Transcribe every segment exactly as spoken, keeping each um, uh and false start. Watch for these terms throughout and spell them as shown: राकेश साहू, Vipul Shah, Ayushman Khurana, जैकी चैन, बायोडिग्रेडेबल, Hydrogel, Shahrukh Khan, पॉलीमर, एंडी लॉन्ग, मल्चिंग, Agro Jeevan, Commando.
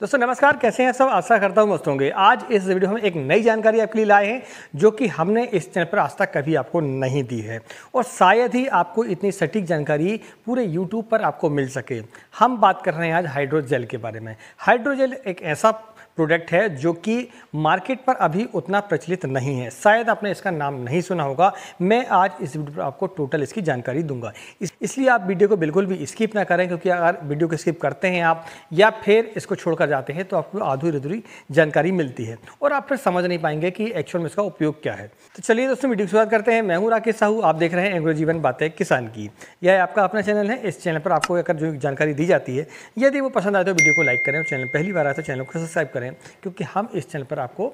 दोस्तों नमस्कार, कैसे हैं सब। आशा करता हूँ मस्त होंगे। आज इस वीडियो में एक नई जानकारी आपके लिए लाए हैं जो कि हमने इस चैनल पर आज तक कभी आपको नहीं दी है और शायद ही आपको इतनी सटीक जानकारी पूरे यूट्यूब पर आपको मिल सके। हम बात कर रहे हैं आज हाइड्रोजेल के बारे में। हाइड्रोजेल एक ऐसा प्रोडक्ट है जो कि मार्केट पर अभी उतना प्रचलित नहीं है, शायद आपने इसका नाम नहीं सुना होगा। मैं आज इस वीडियो पर आपको टोटल इसकी जानकारी दूंगा, इस, इसलिए आप वीडियो को बिल्कुल भी स्किप ना करें, क्योंकि अगर वीडियो को स्किप करते हैं आप या फिर इसको छोड़कर जाते हैं तो आपको अधूरी-अधूरी जानकारी मिलती है और आप फिर समझ नहीं पाएंगे कि एक्चुअल में इसका उपयोग क्या है। तो चलिए दोस्तों वीडियो की शुरुआत करते हैं। मैं हूँ राकेश साहू, आप देख रहे हैं एग्रो जीवन बातें किसान की। यह आपका अपना चैनल है, इस चैनल पर आपको अगर जो जानकारी दी जाती है यदि वो पसंद आए तो वीडियो को लाइक करें, चैनल पहली बार आए तो चैनल को सब्सक्राइब करें, क्योंकि हम इस चैनल पर आपको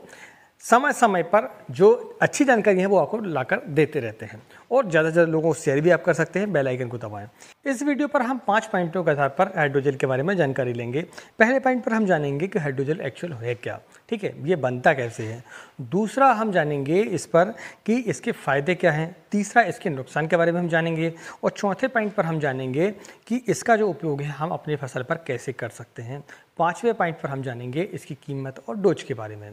समय समय पर जो अच्छी जानकारी है वो आपको लाकर देते रहते हैं और ज़्यादा से ज़्यादा लोगों को शेयर भी आप कर सकते हैं। बेल आइकन को दबाएं। इस वीडियो पर हम पांच पॉइंटों के आधार पर हाइड्रोजेल के बारे में जानकारी लेंगे। पहले पॉइंट पर हम जानेंगे कि हाइड्रोजेल एक्चुअल है क्या, ठीक है, ये बनता कैसे है। दूसरा हम जानेंगे इस पर कि इसके फ़ायदे क्या हैं। तीसरा इसके नुकसान के बारे में हम जानेंगे और चौथे पॉइंट पर हम जानेंगे कि इसका जो उपयोग है हम अपनी फसल पर कैसे कर सकते हैं। पाँचवें पॉइंट पर हम जानेंगे इसकी कीमत और डोज के बारे में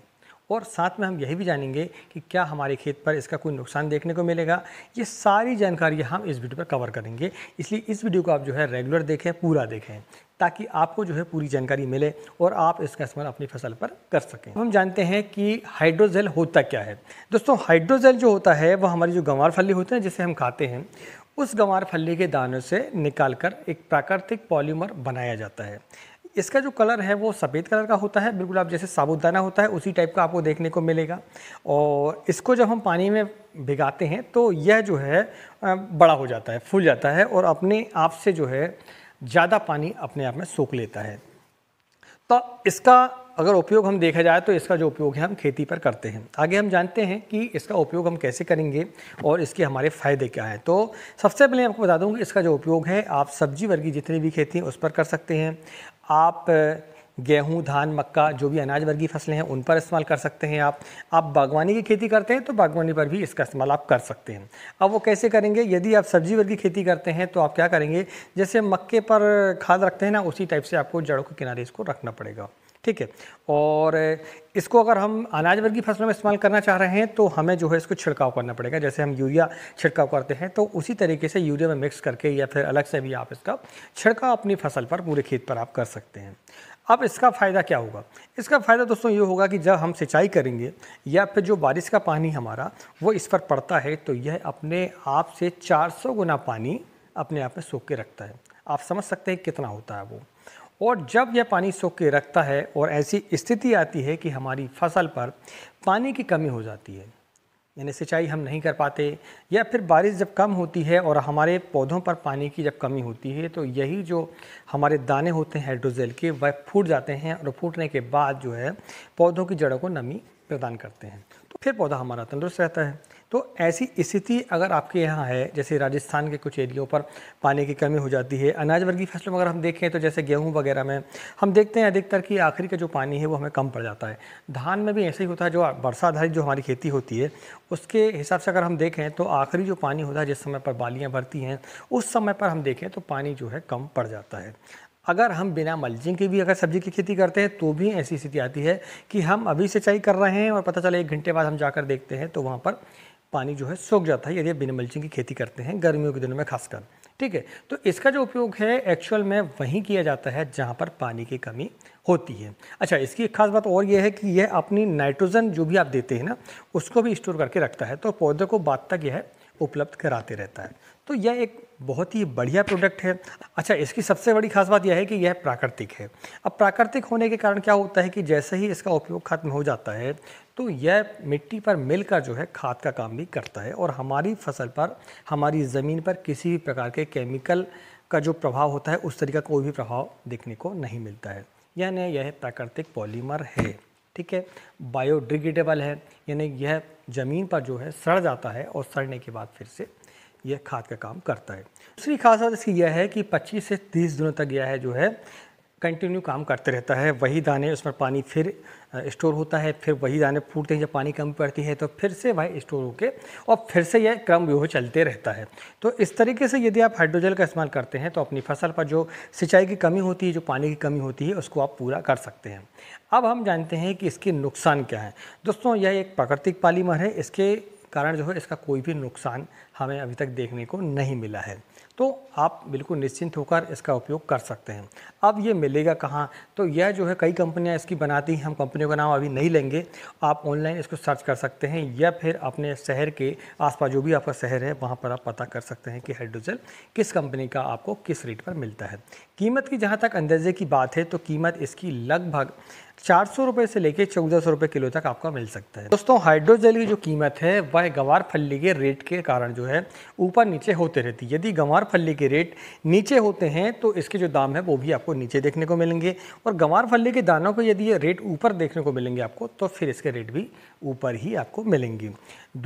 और साथ में हम यही भी जानेंगे कि क्या हमारे खेत पर इसका कोई नुकसान देखने को मिलेगा। ये सारी जानकारी हम इस वीडियो पर कवर करेंगे, इसलिए इस वीडियो को आप जो है रेगुलर देखें, पूरा देखें, ताकि आपको जो है पूरी जानकारी मिले और आप इसका इस्तेमाल अपनी फसल पर कर सकें। हम जानते हैं कि हाइड्रोजेल होता क्या है। दोस्तों हाइड्रोजेल जो होता है वह हमारी जो गंवार फली होती है जिसे हम खाते हैं, उस गंवार फली के दानों से निकाल कर एक प्राकृतिक पॉलीमर बनाया जाता है। इसका जो कलर है वो सफ़ेद कलर का होता है, बिल्कुल आप जैसे साबुदाना होता है उसी टाइप का आपको देखने को मिलेगा। और इसको जब हम पानी में भिगाते हैं तो यह जो है बड़ा हो जाता है, फूल जाता है और अपने आप से जो है ज़्यादा पानी अपने आप में सोख लेता है। तो इसका अगर उपयोग हम देखा जाए तो इसका जो उपयोग है हम खेती पर करते हैं। आगे हम जानते हैं कि इसका उपयोग हम कैसे करेंगे और इसके हमारे फ़ायदे क्या हैं। तो सबसे पहले आपको बता दूं कि इसका जो उपयोग है आप सब्जी वर्गी जितनी भी खेती है उस पर कर सकते हैं। आप गेहूं, धान, मक्का, जो भी अनाज वर्गीय फसलें हैं उन पर इस्तेमाल कर सकते हैं। आप आप बागवानी की खेती करते हैं तो बागवानी पर भी इसका इस्तेमाल आप कर सकते हैं। अब वो कैसे करेंगे, यदि आप सब्जी वर्गीय खेती करते हैं तो आप क्या करेंगे, जैसे मक्के पर खाद रखते हैं ना, उसी टाइप से आपको जड़ों के किनारे इसको रखना पड़ेगा, ठीक है। और इसको अगर हम अनाज वर्गीय फसलों में इस्तेमाल करना चाह रहे हैं तो हमें जो है इसको छिड़काव करना पड़ेगा, जैसे हम यूरिया छिड़काव करते हैं तो उसी तरीके से यूरिया में मिक्स करके या फिर अलग से भी आप इसका छिड़काव अपनी फसल पर पूरे खेत पर आप कर सकते हैं। अब इसका फ़ायदा क्या होगा, इसका फ़ायदा दोस्तों ये होगा कि जब हम सिंचाई करेंगे या फिर जो बारिश का पानी हमारा वो इस पर पड़ता है तो यह अपने आप से चार सौ गुना पानी अपने आप में सोख के रखता है। आप समझ सकते हैं कितना होता है वो। और जब यह पानी सोख के रखता है और ऐसी स्थिति आती है कि हमारी फसल पर पानी की कमी हो जाती है, यानी सिंचाई हम नहीं कर पाते या फिर बारिश जब कम होती है और हमारे पौधों पर पानी की जब कमी होती है तो यही जो हमारे दाने होते हैं हाइड्रोजेल के वह फूट जाते हैं और फूटने के बाद जो है पौधों की जड़ों को नमी प्रदान करते हैं तो फिर पौधा हमारा तंदुरुस्त रहता है। तो ऐसी स्थिति अगर आपके यहाँ है, जैसे राजस्थान के कुछ एरियो पर पानी की कमी हो जाती है। अनाज वर्गीय फसलों में अगर हम देखें तो जैसे गेहूं वगैरह में हम देखते हैं अधिकतर कि आखिरी का जो पानी है वो हमें कम पड़ जाता है। धान में भी ऐसे ही होता है, जो वर्षा आधारित जो हमारी खेती होती है उसके हिसाब से अगर हम देखें तो आखिरी जो पानी होता है जिस समय पर बालियाँ भरती हैं उस समय पर हम देखें तो पानी जो है कम पड़ जाता है। अगर हम बिना मल्चिंग के भी अगर सब्जी की खेती करते हैं तो भी ऐसी स्थिति आती है कि हम अभी सिंचाई कर रहे हैं और पता चले एक घंटे बाद हम जाकर देखते हैं तो वहाँ पर पानी जो है सोख जाता है, यदि बिना मल्चिंग की खेती करते हैं गर्मियों के दिनों में खासकर, ठीक है। तो इसका जो उपयोग है एक्चुअल में वहीं किया जाता है जहाँ पर पानी की कमी होती है। अच्छा, इसकी एक खास बात और यह है कि यह अपनी नाइट्रोजन जो भी आप देते हैं ना उसको भी स्टोर करके रखता है, तो पौधे को बाद तक यह उपलब्ध कराते रहता है। तो यह एक बहुत ही बढ़िया प्रोडक्ट है। अच्छा, इसकी सबसे बड़ी खास बात यह है कि यह प्राकृतिक है। अब प्राकृतिक होने के कारण क्या होता है कि जैसे ही इसका उपयोग खत्म हो जाता है तो यह मिट्टी पर मिलकर जो है खाद का काम भी करता है और हमारी फसल पर, हमारी ज़मीन पर किसी भी प्रकार के केमिकल का जो प्रभाव होता है उस तरीके का कोई भी प्रभाव देखने को नहीं मिलता है, यानी यह प्राकृतिक पॉलीमर है, ठीक है। बायोडिग्रेडेबल है, यानी यह ज़मीन पर जो है सड़ जाता है और सड़ने के बाद फिर से यह खाद का काम करता है। दूसरी खास बात इसकी यह है कि पच्चीस से तीस दिनों तक यह है जो है कंटिन्यू काम करते रहता है, वही दाने उसमें पानी फिर स्टोर होता है, फिर वही दाने फूटते हैं, जब पानी कम पड़ती है तो फिर से वही स्टोर होकर और फिर से यह क्रम व्यूह चलते रहता है। तो इस तरीके से यदि आप हाइड्रोजेल का इस्तेमाल करते हैं तो अपनी फसल पर जो सिंचाई की कमी होती है, जो पानी की कमी होती है, उसको आप पूरा कर सकते हैं। अब हम जानते हैं कि इसके नुकसान क्या हैं। दोस्तों, यह एक प्राकृतिक पॉलीमर है, इसके कारण जो है इसका कोई भी नुकसान हमें अभी तक देखने को नहीं मिला है, तो आप बिल्कुल निश्चिंत होकर इसका उपयोग कर सकते हैं। अब ये मिलेगा कहाँ? तो यह जो है कई कंपनियां इसकी बनाती हैं, हम कंपनियों का नाम अभी नहीं लेंगे, आप ऑनलाइन इसको सर्च कर सकते हैं या फिर अपने शहर के आसपास जो भी आपका शहर है वहाँ पर आप पता कर सकते हैं कि हाइड्रोजेल किस कंपनी का आपको किस रेट पर मिलता है। कीमत की जहाँ तक अंदाजे की बात है तो कीमत इसकी लगभग चार सौ रुपये से लेकर चौदह सौ रुपये किलो तक आपका मिल सकता है। दोस्तों, हाइड्रोजेल की जो कीमत है वह गंवार फल्ली के रेट के कारण जो है ऊपर नीचे होते रहती है। यदि गंवार फल्ली के रेट नीचे होते हैं तो इसके जो दाम है वो भी आपको नीचे देखने को मिलेंगे, और गंवार फल्ली के दानों को यदि ये रेट ऊपर देखने को मिलेंगे आपको तो फिर इसके रेट भी ऊपर ही आपको मिलेंगे।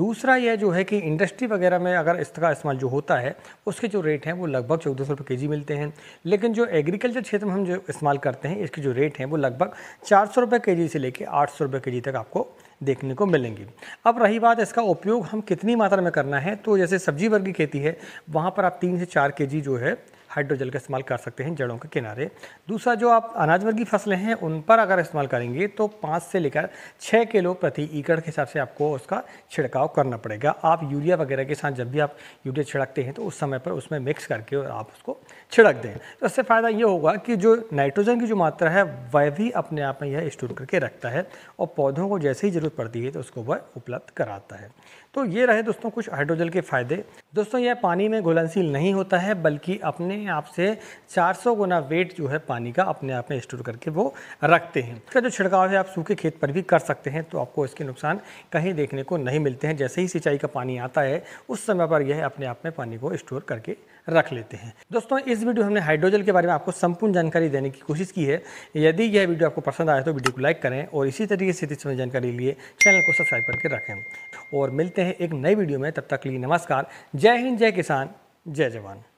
दूसरा यह जो है कि इंडस्ट्री वगैरह में अगर इसका इस्तेमाल जो होता है उसके जो रेट हैं वो लगभग चौदह सौ रुपये के जी मिलते हैं, लेकिन जो एग्रीकल्चर क्षेत्र में हम जो इस्तेमाल करते हैं इसके जो रेट हैं वो लगभग चार सौ रुपये के जी से लेकर आठ सौ रुपये के जी तक आपको देखने को मिलेंगी। अब रही बात इसका उपयोग हम कितनी मात्रा में करना है, तो जैसे सब्जी वर्ग की खेती है वहाँ पर आप तीन से चार के जी जो है हाइड्रोजेल का इस्तेमाल कर सकते हैं जड़ों के किनारे। दूसरा, जो आप अनाज वर्ग की फसलें हैं उन पर अगर इस्तेमाल करेंगे तो पाँच से लेकर छः किलो प्रति एकड़ के हिसाब से आपको उसका छिड़काव करना पड़ेगा। आप यूरिया वगैरह के साथ जब भी आप यूरिया छिड़कते हैं तो उस समय पर उसमें मिक्स करके और आप उसको छिड़क दें, तो इससे फ़ायदा ये होगा कि जो नाइट्रोजन की जो मात्रा है वह भी अपने आप में यह स्टोर करके रखता है और पौधों को जैसे ही ज़रूरत पड़ती है तो उसको वह उपलब्ध कराता है। तो ये रहे दोस्तों कुछ हाइड्रोजेल के फ़ायदे। दोस्तों, यह पानी में घुलनशील नहीं होता है, बल्कि अपने आप से चार सौ गुना वेट जो है पानी का अपने आप में स्टोर करके वो रखते हैं। इसका जो छिड़काव है आप सूखे खेत पर भी कर सकते हैं, तो आपको इसके नुकसान कहीं देखने को नहीं मिलते हैं। जैसे ही सिंचाई का पानी आता है उस समय पर यह अपने आप में पानी को स्टोर करके रख लेते हैं। दोस्तों, इस वीडियो हमने हाइड्रोजेल के बारे में आपको संपूर्ण जानकारी देने की कोशिश की है। यदि यह वीडियो आपको पसंद आया तो वीडियो को लाइक करें और इसी तरीके से इस समय जानकारी के लिए चैनल को सब्सक्राइब करके रखें, और मिलते हैं एक नई वीडियो में। तब तक के लिए नमस्कार, जय हिंद, जय किसान, जय जवान।